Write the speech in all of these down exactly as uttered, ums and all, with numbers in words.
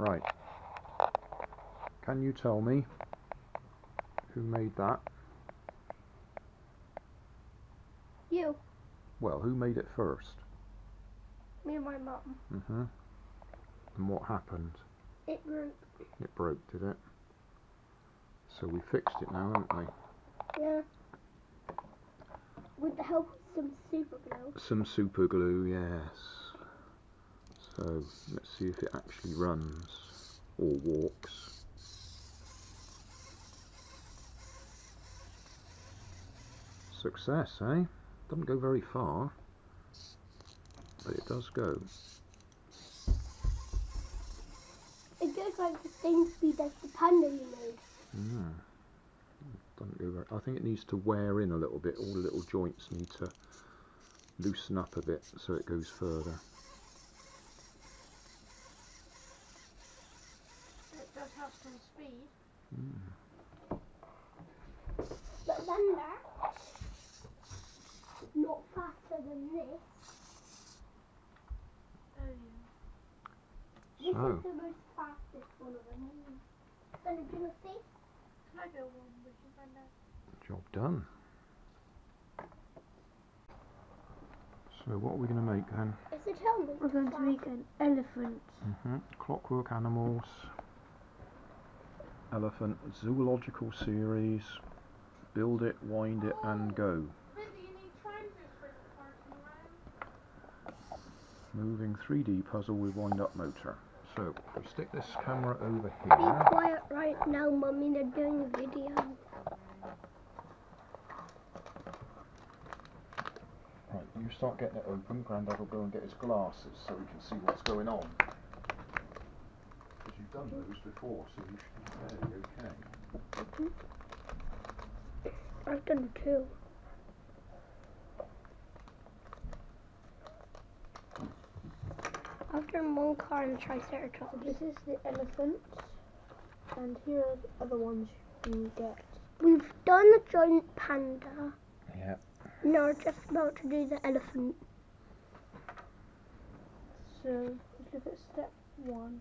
Right. Can you tell me who made that? You. Well, who made it first? Me and my mum. Mm-hmm. And what happened? It broke. It broke, did it? So we fixed it now, haven't we? Yeah. With the help of some super glue. Some super glue, yes. So, let's see if it actually runs or walks. Success, eh? Doesn't go very far, but it does go. It goes like the same speed as the panda you made. Yeah. Doesn't go very, I think it needs to wear in a little bit. All the little joints need to loosen up a bit so it goes further. It does have some speed. Mm. But then that's not faster than this. Oh, yeah. This so. Is the most fastest one of them. Then it's going to see. Can I go one? We can find out. Job done. So what are we going to make then? It's a helmet. We're going to make an elephant. Mm-hmm. Clockwork Animals. Elephant Zoological Series. Build it, wind it, oh. and go. Moving three D puzzle with wind-up motor. So, we stick this camera over here. Be quiet right now, Mummy, they're doing a video. Right, you start getting it open. Grandad will go and get his glasses so we can see what's going on. Because you've done those before, so you should be very okay. Mm-hmm. I've done two. After Molcar and Triceratops. This is the elephants, and here are the other ones you can get. We've done the giant panda. Yeah. Now we're just about to do the elephant. So, let's look at step one.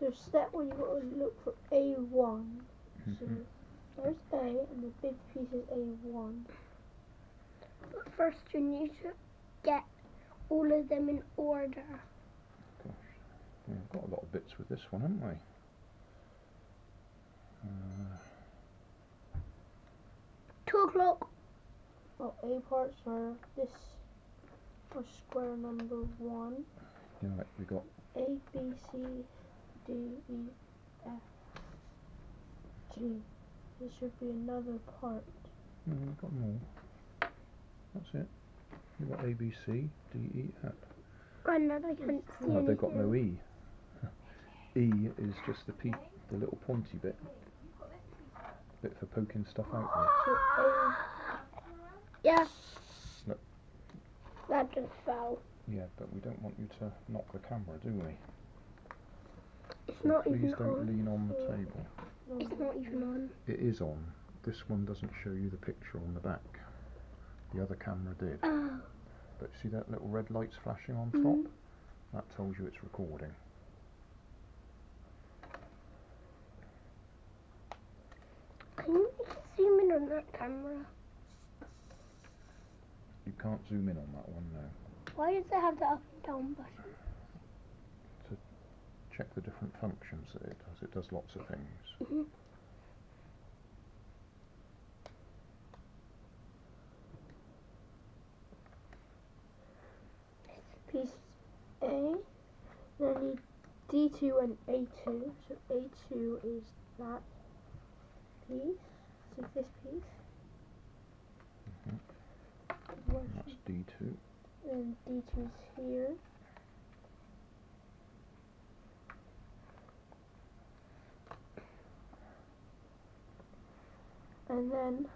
So, step one, you've got to look for A one. Mm-hmm. So, there's A, and the big piece is A one. But first you need to get all of them in order. Gosh, we've got a lot of bits with this one, haven't we? Uh, Two o'clock. Well, A parts are this, or square number one. Yeah, right, we got A, B, C, D, E, F, G. There should be another part. No, mm, we've got more. That's it. We've got A, B, C, D, E, F. I know, I can't see no, they've got no E. E is just the pe the little pointy bit. Bit for poking stuff out there. Yeah. Look. That just fell. Yeah, but we don't want you to knock the camera, do we? It's so not please even don't on. Lean on the table. It's not even on. It is on. This one doesn't show you the picture on the back. The other camera did. Oh. But see that little red light's flashing on mm-hmm. top? That tells you it's recording. Can you zoom in on that camera? You can't zoom in on that one, no. Why does it have the up and down button? Check the different functions that it does. It does lots of things. Mm-hmm. Piece A, then I need D two and A two. So A two is that piece. So this piece. Mm-hmm. That's D two. And D two is here. And then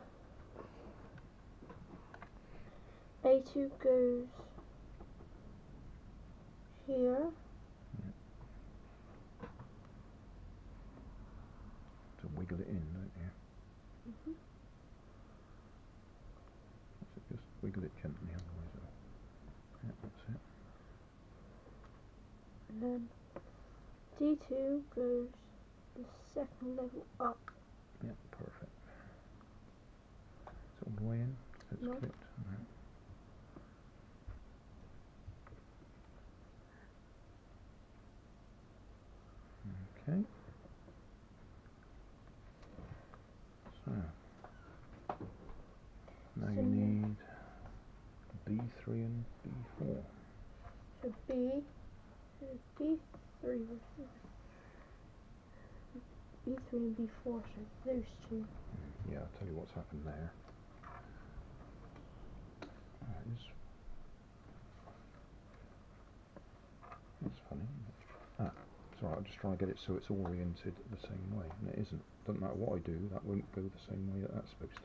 A two goes here. Yeah. To wiggle it in, don't you? Mm-hmm. Is it just and then D two goes the second level up. Yep, perfect. It's all the way in. That's no. clipped. All right. Okay. So now so you need B three and B four. So B, so B three, B three and B four, so those two. Yeah, I'll tell you what's happened there. That is, that's funny. Ah. Right, I'll just try and get it so it's oriented the same way, and it isn't. Doesn't matter what I do, that won't go the same way that that's supposed to.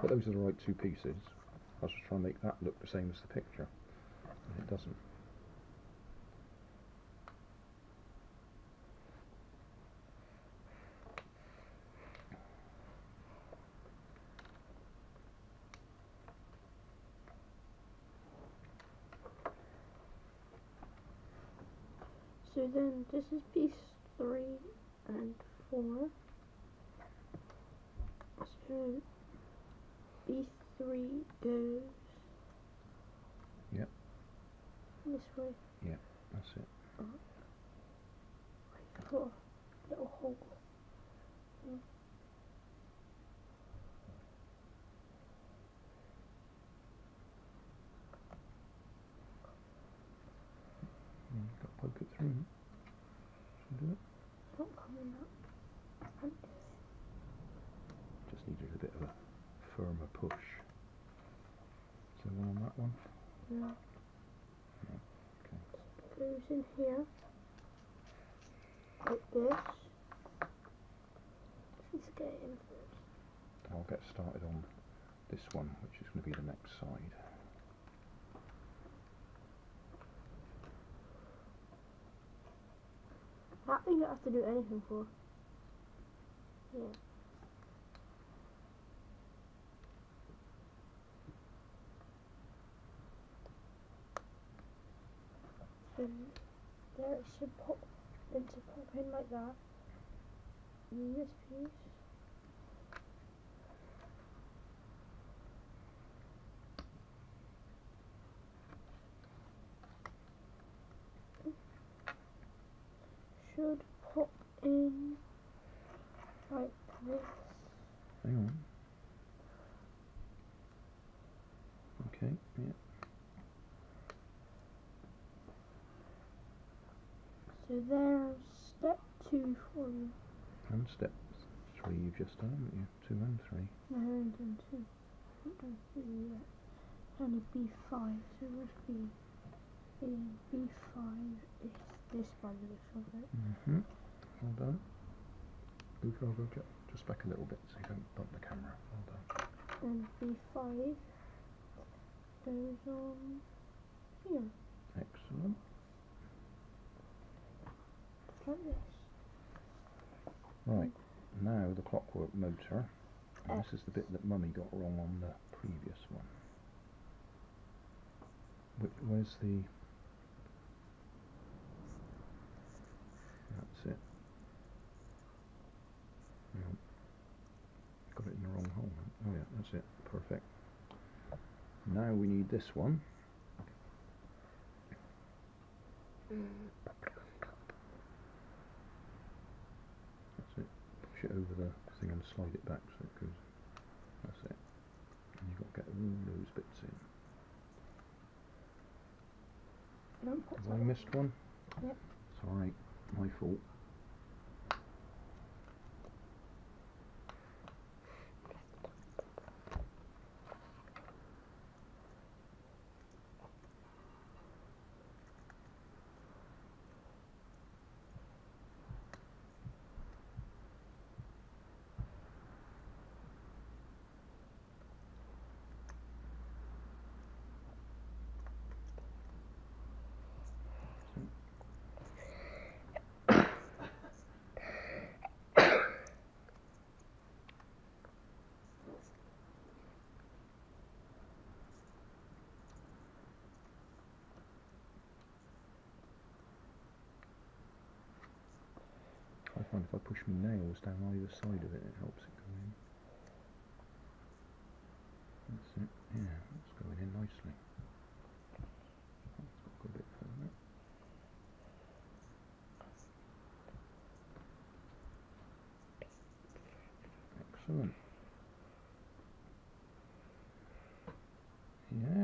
But those are the right two pieces. I'll just try and make that look the same as the picture, and it doesn't. So then this is piece three and four. So piece three goes Yep. this way. Yeah, that's it. Up. I've got a little hole. Mm. Poke it through. Should I do it? It's not coming up. Just needed a bit of a firmer push. Is there one on that one? No. No. Okay. It goes in here. Like this. Let's get it in first. I'll get started on this one, which is going to be the next side. That thing you don't have to do anything for. Yeah. So there it should pop into pop in like that. And this piece. Should pop in like this. Hang on. Okay, yeah. So there's step two for you. And step three you've just done, haven't you? Two and three. No, I haven't done two. I haven't done three yet. And a B five, so it would be B five is this by the looks of it. Mm-hmm. Well done. Go, go, go, go. Just back a little bit so you don't bump the camera. Well done. And B five goes on here. Excellent. Just like this. Right. Now the clockwork motor. And this is the bit that Mummy got wrong on the previous one. Where's the... That's it. No. Got it in the wrong hole. Oh yeah, that's it. Perfect. Now we need this one. That's it. Push it over the thing and slide it back so it goes. That's it. And you've got to get all those bits in. Have I missed one? Yep. Sorry, my fault. find if I push my nails down either side of it, it helps it come in. That's it, yeah, that's going in nicely. It's got to go a bit further. Excellent.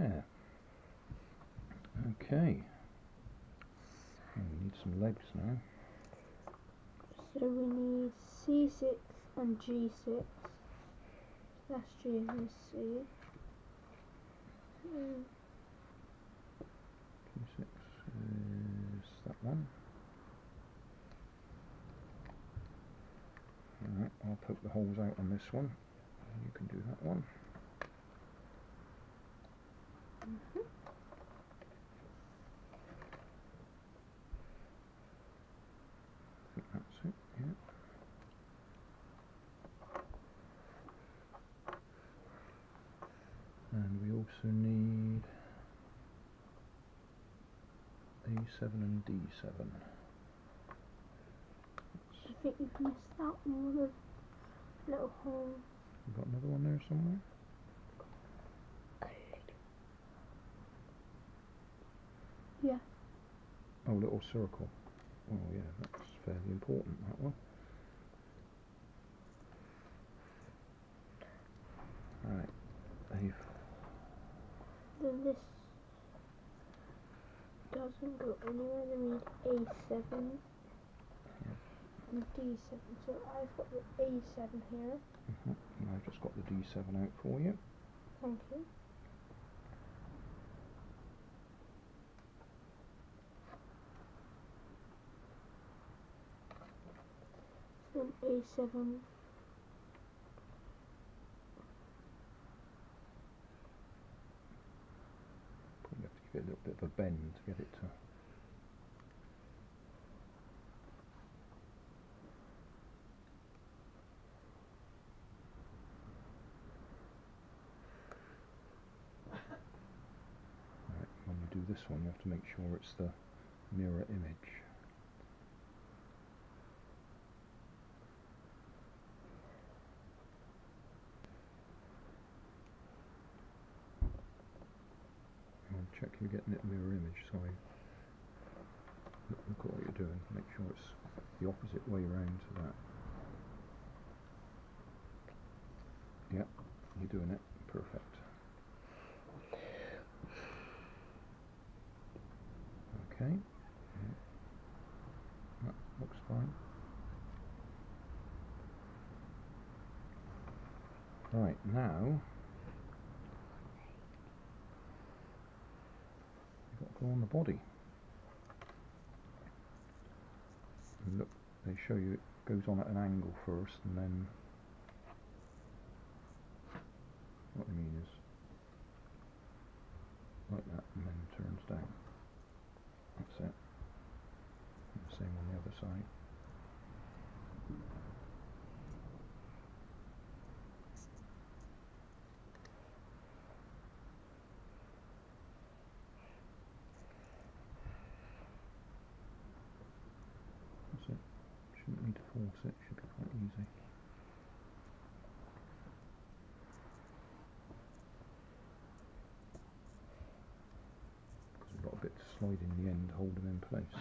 Yeah. Okay. We need some legs now. So we need C six and G six. That's G and C. Mm. G six is that one. Alright, I'll poke the holes out on this one. You can do that one. Mm-hmm. Need A seven and D seven. I think you've missed out all the little holes. You've got another one there somewhere? Yeah. Oh, little circle. Oh yeah, that's fairly important, that one. Right. They've And this doesn't go anywhere. They need A seven and D seven. So I've got the A seven here. Mm-hmm. And I've just got the D seven out for you. Thank you. So A seven. A little bit of a bend to get it to. Right, when you do this one, you have to make sure it's the mirror image. Check you're getting it mirror image, so look, look at what you're doing, make sure it's the opposite way around to that. Yep, you're doing it, perfect. Okay, yeah. That looks fine. Right, now on the body. And look, they show you it goes on at an angle first, and then what I mean is like that, and then turns down. That's it. And the same on the other side. Force it, should be quite easy. Because we've got a bit to slide in the end, hold them in place.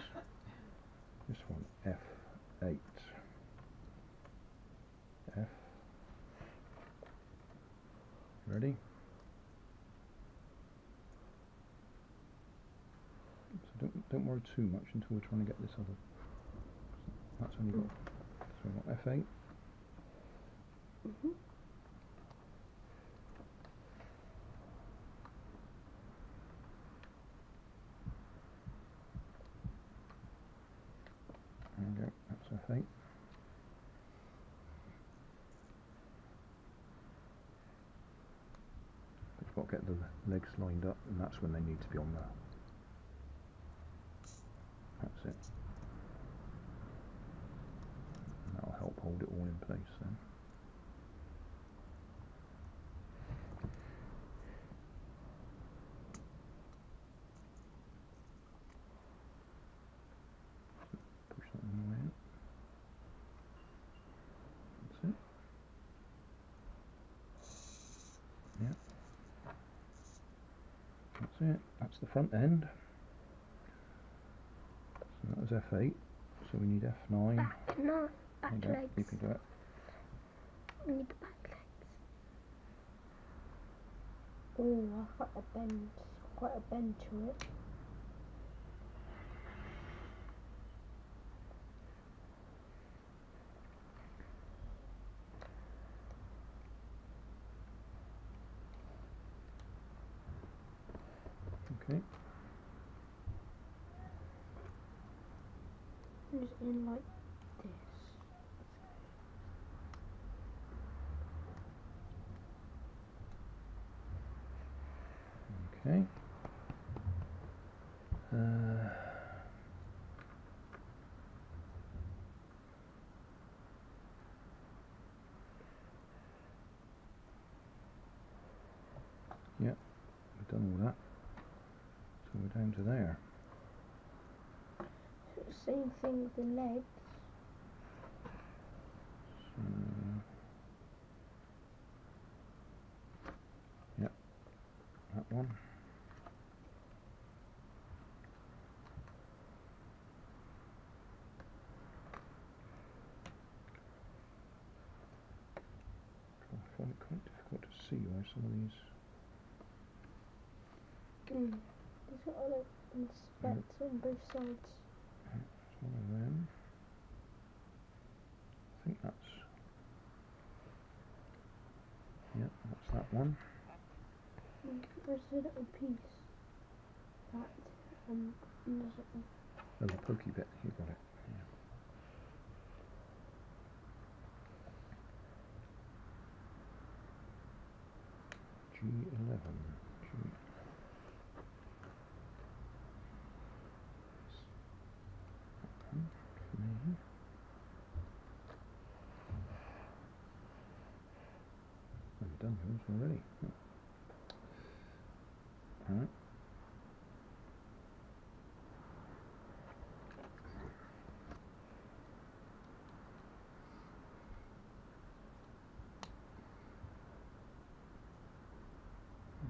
This one, F eight. F. Ready? So don't, don't worry too much until we're trying to get this other. That's only got. So we've got F eight. Mm-hmm. There we go, that's F eight. We've got to get the legs lined up, and that's when they need to be on there. That's it. Hold it all in place then. Push that one away. it, that's the front end. So that was F eight, so we need F nine. Back, no, back okay, legs. You can do it. We need the back legs. Oh, I've got a bend, quite a bend to it. Okay. Who's in like this? Okay. Uh, yeah, we've done all that. So we're down to there. Same thing with the legs. So, yeah, that one. I find it quite difficult to see where some of these. Mm. These are all in spats on both sides. That's one of them. I think that's. Yeah, that's that one. There's a little piece. That um, and there's a. Oh, the pokey bit. You got it. Yeah. G eleven. G I've done those already. All right.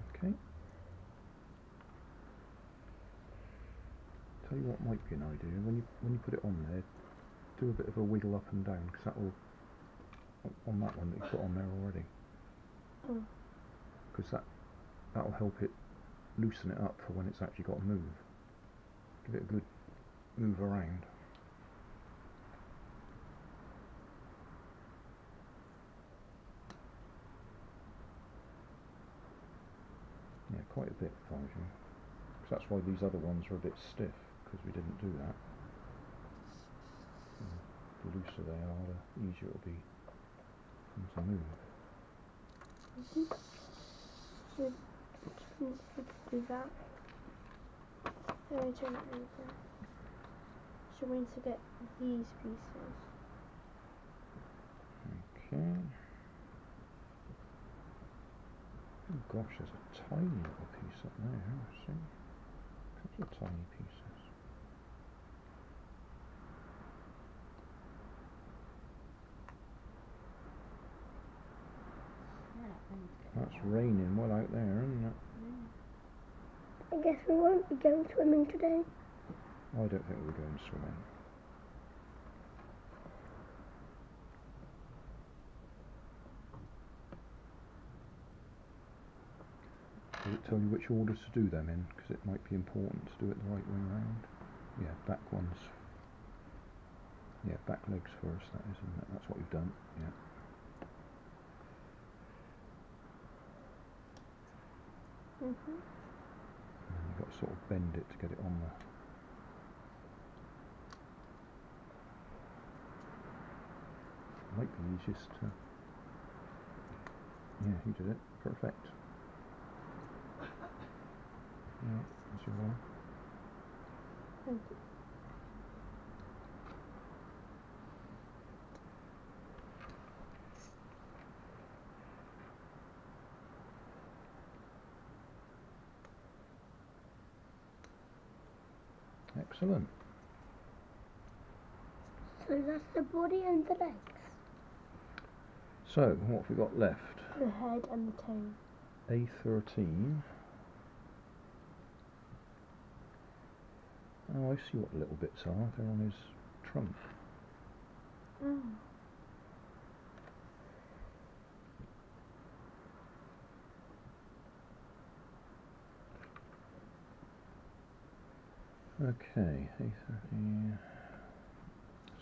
Okay. Tell you what might be an idea. When you when you put it on there, do a bit of a wiggle up and down, because that will on that one that you put on there already. Because that that'll help it loosen it up for when it's actually got to move. Give it a good move around. Yeah, quite a bit, if I was you. Because that's why these other ones are a bit stiff, because we didn't do that. So the looser they are, the easier it'll be to move. Mm-hmm. Should, should, should do that. Should so we need to get these pieces? Okay. Oh gosh, there's a tiny little piece up there. I see. A couple of tiny pieces. That's raining well out there, isn't it? I guess we won't be going swimming today. I don't think we're going swimming. Does it tell you which order to do them in? Because it might be important to do it the right way around. Yeah, back ones. Yeah, back legs first, that is, isn't it? That's what we've done, yeah. Mm-hmm. And you've got to sort of bend it to get it on there. Might be easiest to... Yeah, you did it. Perfect. Yeah, that's your one. Thank you. Excellent. So that's the body and the legs. So what have we got left? The head and the tail. A thirteen. Oh, I see what little bits are. They're on his trunk. Mm. Okay, eight thirty.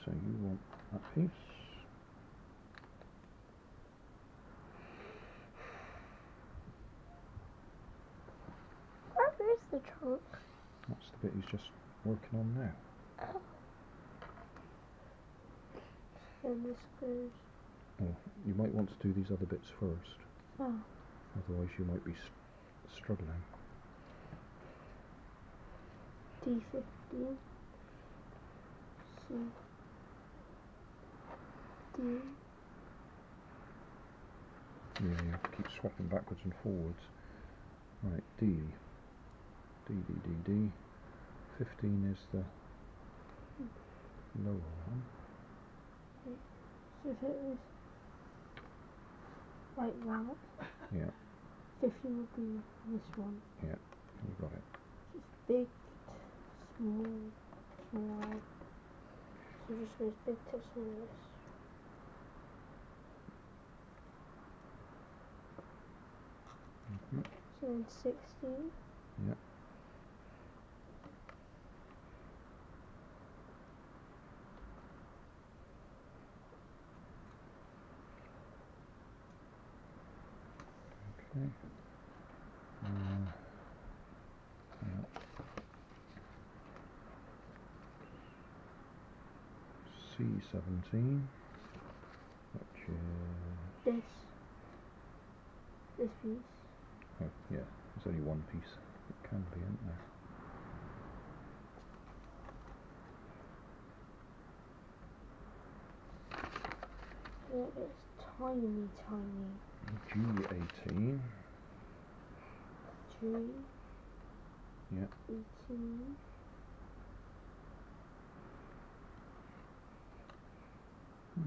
So you want that piece. Where is the trunk? That's the bit he's just working on now. Oh. And this goes. Oh, you might want to do these other bits first. Oh. Otherwise, you might be st struggling. D fifteen. C. D. Yeah, you have to keep swapping backwards and forwards. Right, D. D, D, D, D. fifteen is the lower one. So if it was like that, yeah. fifteen would be this one. Yeah, you got it. It's big, small, small. So it just goes big to smallest. Mm-hmm. So then sixteen. Yeah. Okay. Uh, yeah. C seventeen, which is this. This piece. Oh yeah, there's only one piece. It can be, isn't there? Yeah, it's tiny, tiny. G eighteen. G. Yeah. eighteen. Hmm.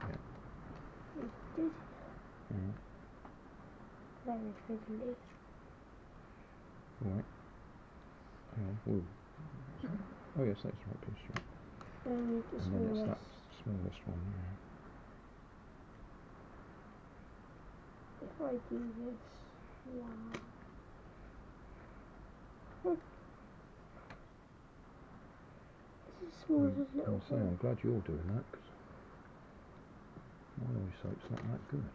Yeah. Lifted. Yeah. Very pretty. Right. Oh, ooh. Oh yes, that's the right piece, right? And the and then it's that smallest one. Yeah. If I do this, wow. This is small as little. I'm saying, I'm glad you're doing that because my eyesight's not that good.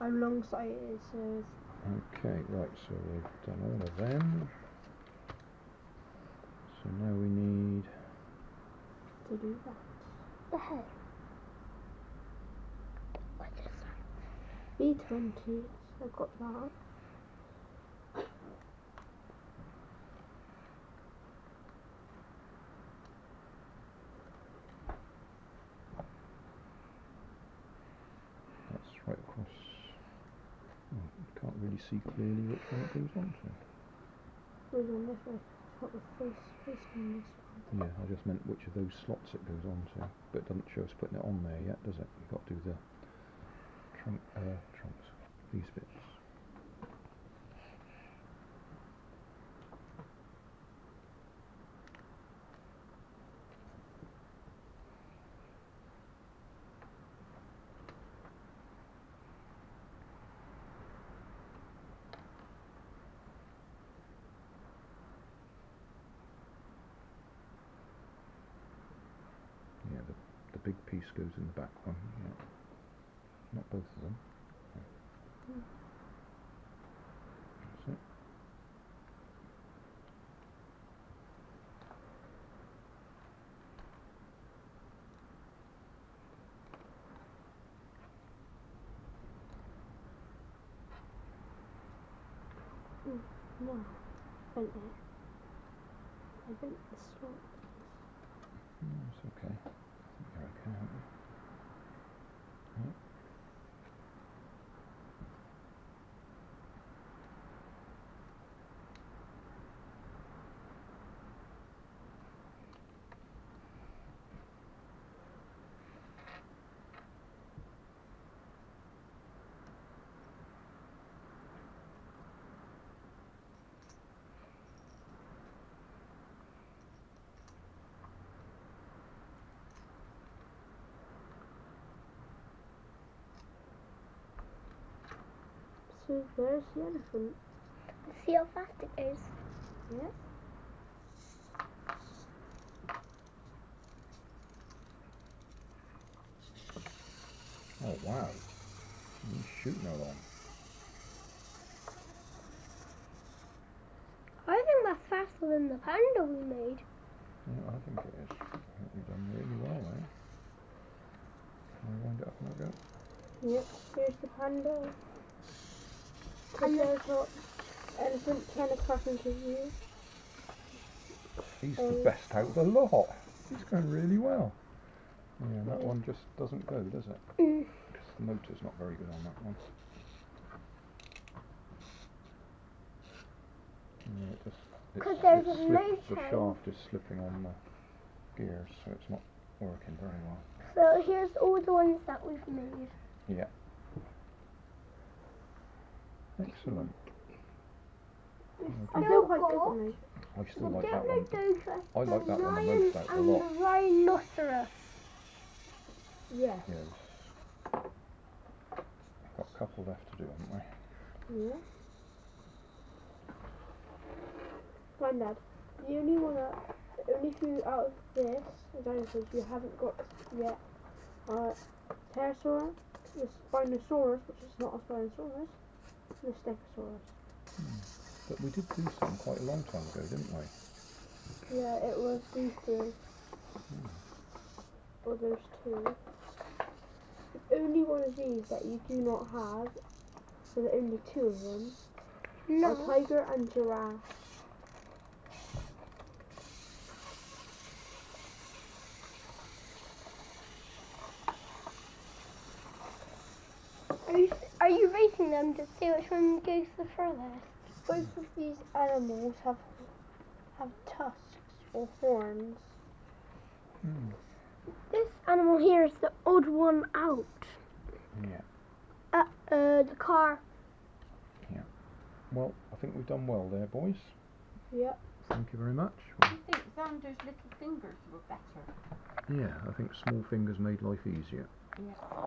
I'm long sighted, so. Okay, right. So we've done all of them. So now we need to do that. The head. What is that? B twenty. I got that. That's right across. Oh, you can't really see clearly which one it goes on to. Goes on this way. The face, face on this one. Yeah, I just meant which of those slots it goes on to, but it doesn't show us putting it on there yet, does it? You've got to do the trunk, uh, trunks, these bits. Big piece goes in the back one, yeah. Not both of them. Yeah. Mm. That's it. Mm, no, I bent it. I bent the slot. No, it's okay. There I can. Yep. see, where's the elephant? Let's see how fast it goes. Yes. Oh wow, he's shooting along. I think that's faster than the panda we made. Yeah, I think it is. I think we've done really well there. Can I wind it up and I'll go? Yep, here's the panda. And there's what elephant came across into view. He's um, the best out of the lot. He's going really well. Yeah, that one just doesn't go, does it? Mm. The motor's not very good on that one. Yeah, it just, it's, there's it's a slip, the shaft is slipping on the gears, so it's not working very well. So here's all the ones that we've made. Yeah. Excellent. I feel quite good. I still like that one. I like that one the most out of the lot. And the rhinoceros. Yes. Yeah. We've got a couple left to do, haven't we? Yeah. Granddad, the only one that, the only few out of this dinosaurs you haven't got yet are Pterosaur, the Spinosaurus, which is not a Spinosaurus, and the Stegosaurus. Hmm. But we did do some quite a long time ago, didn't we? Yeah, it was these three. Hmm. Or those two. The only one of these that you do not have, so there are only two of them, no. Are tiger and giraffe. Are you, are you racing them to see which one goes the furthest? Both of these animals have have tusks or horns. Mm. This animal here is the odd one out. Yeah. Uh, uh, the car. Yeah. Well, I think we've done well there, boys. Yeah. Thank you very much. I think Xander's little fingers were better. Yeah, I think small fingers made life easier. Yeah.